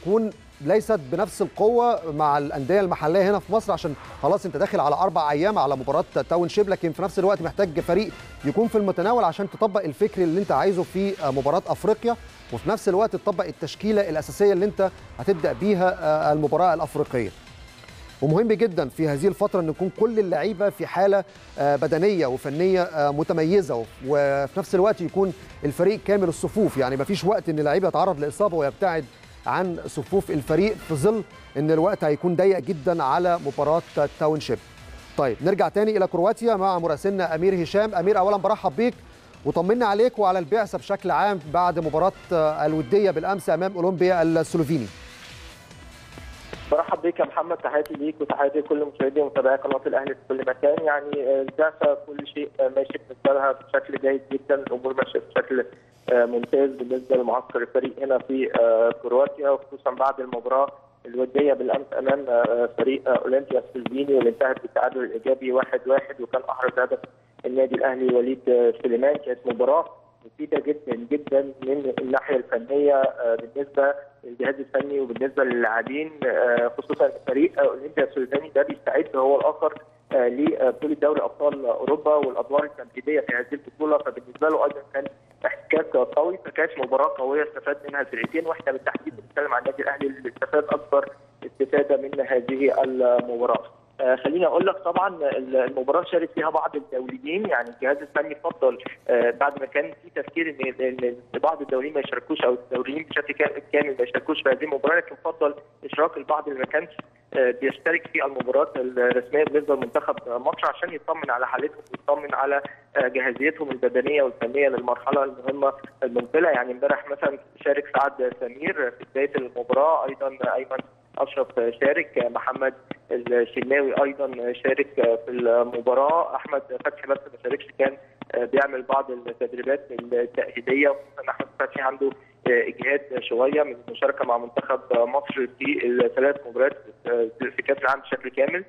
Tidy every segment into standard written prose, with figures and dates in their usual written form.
تكون ليست بنفس القوة مع الأندية المحلية هنا في مصر، عشان خلاص أنت داخل على 4 أيام على مباراة تاون شيب، لكن في نفس الوقت محتاج فريق يكون في المتناول عشان تطبق الفكر اللي أنت عايزه في مباراة أفريقيا، وفي نفس الوقت تطبق التشكيلة الأساسية اللي أنت هتبدأ بيها المباراة الأفريقية. ومهم جدا في هذه الفترة أن يكون كل اللعيبة في حالة بدنية وفنية متميزة، وفي نفس الوقت يكون الفريق كامل الصفوف، يعني مفيش وقت أن اللعيب يتعرض لإصابة ويبتعد عن صفوف الفريق، في ظل ان الوقت هيكون ضيق جدا على مباراه تاون شيب. طيب نرجع تاني الى كرواتيا مع مراسلنا امير هشام. امير، اولا برحب بيك وطمنا عليك وعلى البعثه بشكل عام بعد مباراه الوديه بالامس امام اولمبيا السلوفيني. برحب بيك يا محمد، تحياتي ليك وتحياتي لكل مشاهدي ومتابعي قناه الاهلي في كل مكان. يعني البعثه كل شيء ماشي بالنسبه لها بشكل جيد جدا، الامور ماشيه بشكل ممتاز بالنسبه لمعسكر الفريق هنا في كرواتيا، وخصوصا بعد المباراه الوديه بالامس امام فريق اولمبيا السلوفيني واللي انتهت بالتعادل الايجابي 1-1، وكان احرز هدف النادي الاهلي وليد سليمان. كانت مباراه مفيده جدا جدا من الناحيه الفنيه بالنسبه للجهاز الفني وبالنسبه للاعبين، خصوصا فريق اولمبيا السلوفيني ده بيستعد هو الاخر لبطوله دوري ابطال اوروبا والادوار التمهيديه في هذه البطوله، فبالنسبه له ايضا كان احتكاك قوي، فكانت مباراه قويه استفاد منها الفريقين، واحنا بالتحديد بنتكلم عن النادي الاهلي اللي استفاد اكبر استفاده من هذه المباراه. خليني اقول لك طبعا المباراه شارك فيها بعض الدوليين، يعني الجهاز الفني فضل بعد ما كان في تفكير ان بعض الدوليين ما يشاركوش او الدوليين بشكل كامل ما يشاركوش في هذه المباراه، لكن فضل اشراك البعض اللي ما كانش بيشترك في المباراه الرسميه بالنسبه لمنتخب مصر عشان يطمن على حالتهم ويطمن على جاهزيتهم البدنيه والفنيه للمرحله المهمه المقبله. يعني امبارح مثلا شارك سعد سمير في بدايه المباراه، ايضا اشرف شارك، محمد الشناوي ايضا شارك في المباراه، احمد فتحي بس ما شاركش، كان بيعمل بعض التدريبات التاهيليه، وخصوصا احمد فتحي عنده اجهاد شويه من المشاركه مع منتخب مصر في ال3 مباريات في كاس العالم بشكل كامل،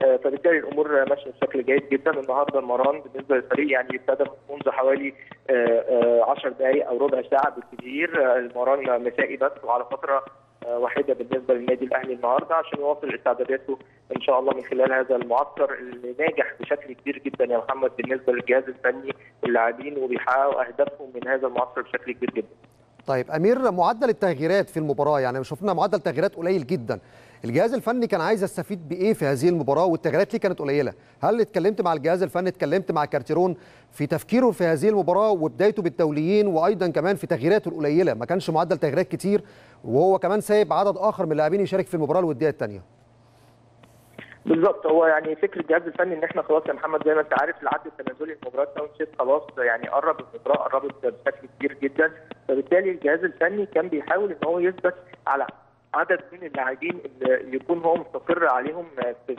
فبالتالي الامور ماشيه بشكل جيد جدا. النهارده المران بالنسبه للفريق يعني ابتدى منذ حوالي 10 دقائق او ربع ساعه بالكثير، المران مسائي بس وعلى فتره واحده بالنسبه للنادي الاهلي النهارده عشان يواصل استعداداته ان شاء الله من خلال هذا المعسكر اللي ناجح بشكل كبير جدا يا محمد بالنسبه للجهاز الفني واللاعبين، وبيحققوا اهدافهم من هذا المعسكر بشكل كبير جدا. طيب امير، معدل التغييرات في المباراه، يعني شفنا معدل تغييرات قليل جدا، الجهاز الفني كان عايز يستفيد بايه في هذه المباراه والتغييرات ليه كانت قليله؟ هل اتكلمت مع الجهاز الفني، اتكلمت مع كارتيرون في تفكيره في هذه المباراه وبدايته بالدوليين، وايضا كمان في تغييراته القليله، ما كانش معدل تغييرات كتير، وهو كمان سايب عدد اخر من اللاعبين يشارك في المباراه الوديه الثانيه؟ بالظبط، هو يعني فكر الجهاز الفني ان احنا خلاص يا محمد زي ما انت عارف العد التنازلي لمباراه تاون شيب خلاص يعني قرب، المباراه قربت بشكل كبير جدا، فبالتالي الجهاز الفني كان بيحاول ان هو يثبت على عدد من اللاعبين اللي يكون هو مستقر عليهم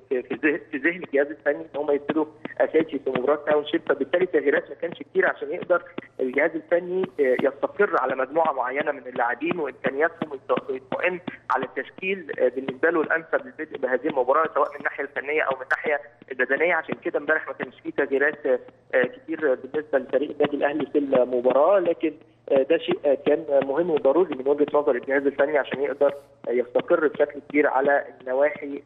في ذهن الجهاز الفني ان هم يبتدوا اساسي في مباراه تاون شيب، فبالتالي التغييرات ما كانش كتير عشان يقدر الجهاز الفني يستقر على مجموعه معينه من اللاعبين وامكانياتهم ويطمئن على التشكيل بالنسبه له الانسب للبدء بهذه المباراه سواء من الناحيه الفنيه او من الناحيه البدنيه، عشان كده امبارح ما كانش فيه تغييرات كتير بالنسبه لفريق النادي الاهلي في المباراه، لكن ده شيء كان مهم وضروري من وجهه نظر الجهاز الفني عشان يقدر يستقر بشكل كبير على النواحي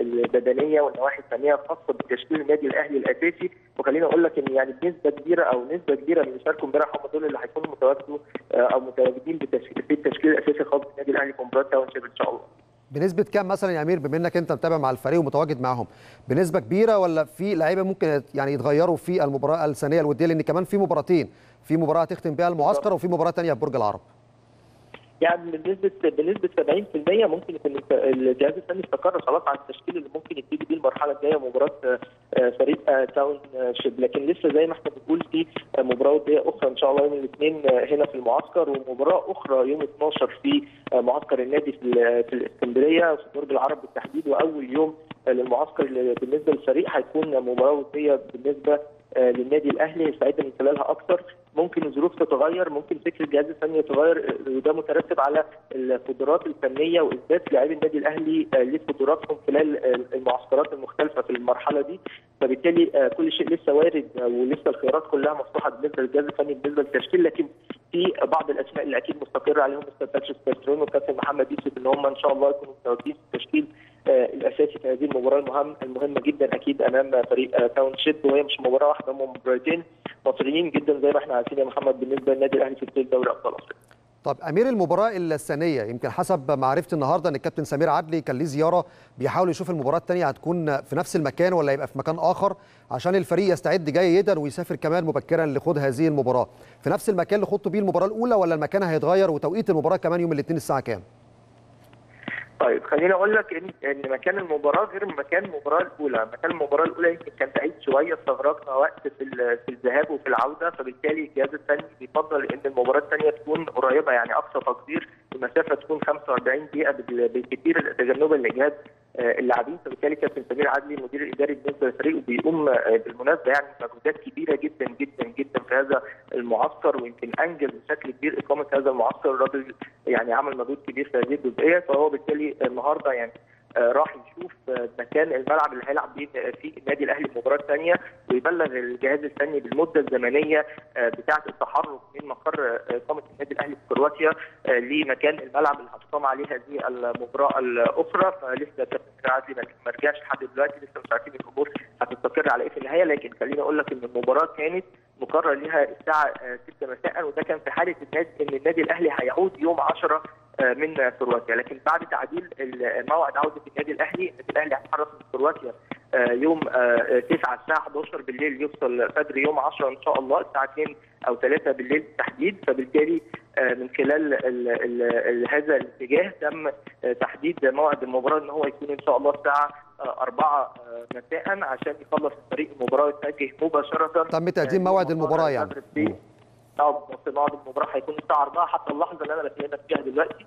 البدنيه والنواحي الفنيه الخاصه بتشكيل النادي الاهلي الاساسي. وخليني اقول لك ان يعني نسبه كبيره من اللي شاركوا امبارح هم دول اللي هيكونوا متواجدين او متواجدين في التشكيل الاساسي الخاص بالنادي الاهلي في مباراه تاون شيب ان شاء الله. بنسبه كام مثلا يا امير، بما انك انت متابع مع الفريق ومتواجد معهم، بنسبه كبيره ولا في لعيبه ممكن يعني يتغيروا في المباراه الثانيه الوديه، لان كمان في مباراتين، في مباراه تختم بها المعسكر وفي مباراه ثانيه في برج العرب؟ يعني بنسبه 70% ممكن يكون الجهاز الفني استقر خلاص على التشكيل اللي ممكن يبتدي بيه المرحله الجايه مباراه فريق تاون شيب، لكن لسه زي ما احنا بنقول في مباراه وديه اخرى ان شاء الله يوم الاثنين هنا في المعسكر، ومباراه اخرى يوم 12 في معسكر النادي في الاسكندريه في برج العرب بالتحديد، واول يوم للمعسكر بالنسبه للفريق هيكون مباراه وديه بالنسبه للنادي الاهلي يستعد من خلالها اكثر. ممكن الظروف تتغير، ممكن فكر الجهاز الفني يتغير، وده مترتب على القدرات الفنيه واثبات لاعبي النادي الاهلي لقدراتهم خلال المعسكرات المختلفه في المرحله دي. فبالتالي كل شيء لسه وارد ولسه الخيارات كلها مفتوحه بالنسبه للجهاز الفني بالنسبه للتشكيل، لكن في بعض الاسماء اللي اكيد مستقر عليهم استاذ باتريس كاسترون وكابتن محمد يوسف ان هم ان شاء الله يكونوا متواجدين في التشكيل الاساسي في هذه المباراه المهمه جدا اكيد امام فريق تاون شيب، وهي مش مباراه واحده، هم مباراتين مصريين جدا زي ما احنا عارفين يا محمد بالنسبه للنادي الاهلي في دوري ابطال افريقيا. طب امير السنه الثانيه، يمكن حسب معرفتي النهارده ان الكابتن سمير عدلي كان ليه زياره بيحاول يشوف المباراه الثانيه هتكون في نفس المكان ولا هيبقى في مكان اخر عشان الفريق يستعد جيدا ويسافر كمان مبكرا لخوض هذه المباراه، في نفس المكان اللي خضتوا بيه المباراه الاولى ولا المكان هيتغير؟ وتوقيت المباراه كمان يوم الاثنين الساعه كام؟ طيب خليني اقول لك ان مكان المباراه غير مكان المباراه الاولى، مكان المباراه الاولى يمكن كان بعيد شويه، استغرقنا وقت في الذهاب وفي العوده، فبالتالي الجهاز الفني بيفضل ان المباراه الثانيه تكون قريبه، يعني اقصى تقدير المسافه تكون 45 دقيقه بالكثير تجنبا لاجهاد اللاعبين. فبالتالي كابتن سمير عدلي المدير الاداري بالنسبه للفريق بيقوم بالمناسبه يعني بمجهودات كبيره جدا جدا جدا في هذا المعسكر، ويمكن انجز بشكل كبير اقامه هذا المعسكر، الراجل يعني عمل مجهود كبير في هذه الجزئيه، فهو بالتالي النهارده يعني راح يشوف مكان الملعب اللي هيلعب فيه النادي الاهلي المباراه الثانيه، ويبلغ الجهاز الفني بالمده الزمنيه بتاعه التحرك من مقر اقامه النادي الاهلي في كرواتيا لمكان الملعب اللي هتقام عليه هذه المباراه الاخرى. فلسه كابتن عادل ما رجعش لحد دلوقتي، لسه مش عارفين الامور هتستقر على ايه في النهايه، لكن خليني اقول لك ان المباراه كانت مقرر لها الساعه 6 مساء، وده كان في حاله ان النادي الاهلي هيعود يوم 10 من كرواتيا، لكن بعد تعديل موعد عوده النادي الاهلي، النادي الاهلي هيتحرك من كرواتيا يوم 9 الساعه 11 بالليل، يوصل فجر يوم 10 ان شاء الله الساعه 2 او 3 بالليل بالتحديد. فبالتالي من خلال هذا الاتجاه تم تحديد موعد المباراه ان هو يكون ان شاء الله الساعه 4 مساء عشان يخلص الفريق المباراه ويتجه مباشره. تم تقديم موعد المباراه يعني بعد المباراه هيكون الساعه 4 حتى اللحظه اللي انا بكلمك فيها دلوقتي،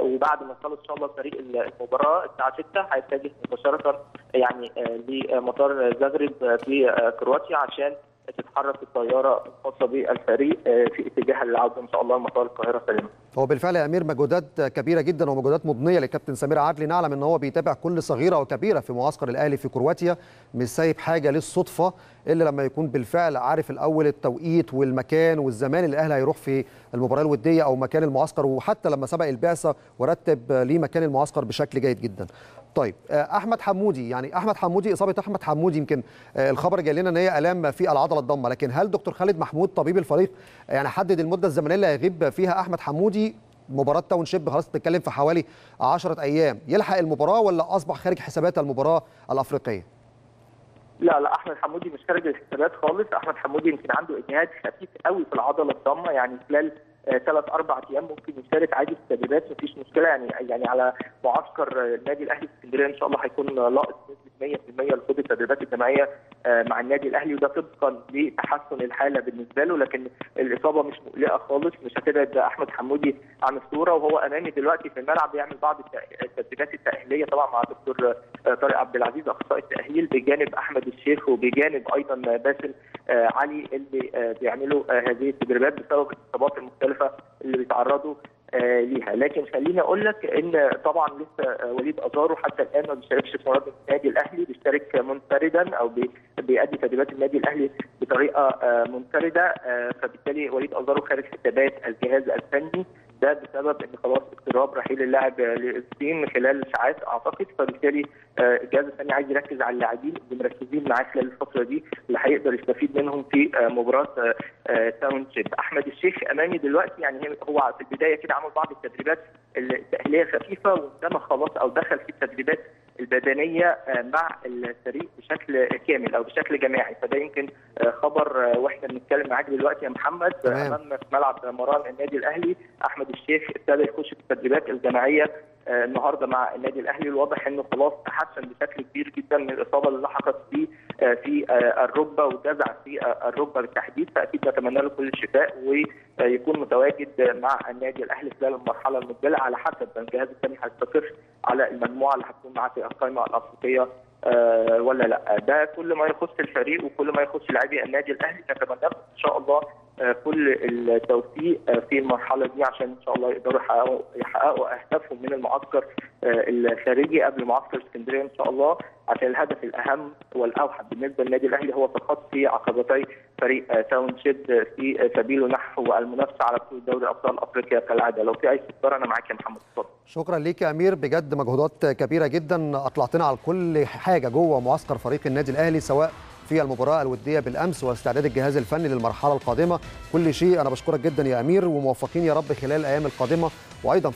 وبعد ما يخلص ان شاء الله فريق المباراه الساعه 6 هيتجه مباشره يعني لمطار زغرب في كرواتيا عشان تتحرك الطياره الخاصه بالفريق في اتجاه العوده ان شاء الله لمطار القاهره سليما. هو بالفعل يا امير مجهودات كبيره جدا ومجهودات مضنيه للكابتن سمير عدلي، نعلم ان هو بيتابع كل صغيره وكبيره في معسكر الاهلي في كرواتيا، مش سايب حاجه للصدفه الا لما يكون بالفعل عارف الاول التوقيت والمكان والزمان اللي الاهلي هيروح في المباراه الوديه او مكان المعسكر، وحتى لما سبق البعثه ورتب ليه مكان المعسكر بشكل جيد جدا. طيب احمد حمودي اصابه احمد حمودي، يمكن الخبر جاي لنا ان هي الام في العضله الضامه، لكن هل دكتور خالد محمود طبيب الفريق يعني حدد المده الزمنيه اللي هيغيب فيها احمد حمودي؟ مباراه تاون شيب خلاص بتتكلم في حوالي 10 ايام، يلحق المباراه ولا اصبح خارج حسابات المباراه الافريقيه؟ لا احمد حمودي مش خارج الحسابات خالص، احمد حمودي يمكن عنده اجهاد خفيف قوي في العضله الضامه، يعني خلال 3-4 ايام ممكن يشترك عادي في التدريبات مفيش مشكله، يعني على معسكر النادي الاهلي في اسكندريه ان شاء الله هيكون لاقص نسبه 100% لخوض التدريبات الجماعيه مع النادي الاهلي، وده طبقا لتحسن الحاله بالنسبه له، لكن الاصابه مش مقلقه خالص، مش هتبعد احمد حمودي عن الصوره، وهو امامي دلوقتي في الملعب بيعمل بعض التدريبات التاهيليه طبعا مع الدكتور طارق عبد العزيز اخصائي التاهيل، بجانب احمد الشيخ وبجانب ايضا باسل علي اللي بيعملوا هذه التدريبات بسبب الاصابات المختلفه اللي بيتعرضوا ليها. لكن خليني اقول لك ان طبعا لسه وليد ازارو حتى الان ما بيشاركش في مباراه النادي الاهلي، بيشترك منفردا او بيأدي تدريبات النادي الاهلي بطريقه منفرده، فبالتالي وليد ازارو خارج حسابات الجهاز الفني، ده بسبب ان خلاص اقتراب رحيل اللاعب للصين خلال ساعات اعتقد، فبالتالي الجهاز الفني عايز يركز على اللاعبين اللي مركزين معاه خلال الفتره دي اللي هيقدر يستفيد منهم في مباراه تاون شيب. احمد الشيخ امامي دلوقتي، يعني هو في البدايه كده عمل بعض التدريبات التاهيليه خفيفه، وانما خلاص او دخل في التدريبات البدنيه مع الفريق بشكل كامل او بشكل جماعي، فده يمكن خبر واحنا بنتكلم معاك دلوقتي يا محمد. امامنا في ملعب مران النادي الاهلي احمد الشيخ ابتدى يخش في التدريبات الجماعيه النهارده مع النادي الاهلي، الواضح انه خلاص تحسن بشكل كبير جدا من الاصابه اللي لحقت فيه في الركبه وجزع في الركبه بالتحديد، فاكيد نتمنى له كل الشفاء ويكون متواجد مع النادي الاهلي خلال المرحله المقبله، على حسب الجهاز الفني هيستقر على المجموعه اللي هتكون معاه في القائمه الافريقيه ولا لا. ده كل ما يخص الفريق وكل ما يخص لاعبي النادي الاهلي، نتمنى ان شاء الله كل التوفيق في المرحله دي عشان ان شاء الله يقدروا يحققوا اهدافهم من المعسكر الخارجي قبل معسكر اسكندريه ان شاء الله، عشان الهدف الاهم والاوحد بالنسبه للنادي الاهلي هو تخطي عقبتي فريق تاون شيب في سبيله نحو المنافسه على بطوله دوري ابطال افريقيا كالعاده. لو في اي استفسار انا معاك يا محمد. اتفضل. شكرا ليك يا امير، بجد مجهودات كبيره جدا، اطلعتنا على كل حاجه جوه معسكر فريق النادي الاهلي سواء في المباراه الوديه بالامس واستعداد الجهاز الفني للمرحله القادمه، كل شيء. انا بشكرك جدا يا امير، وموفقين يا رب خلال الايام القادمه وايضا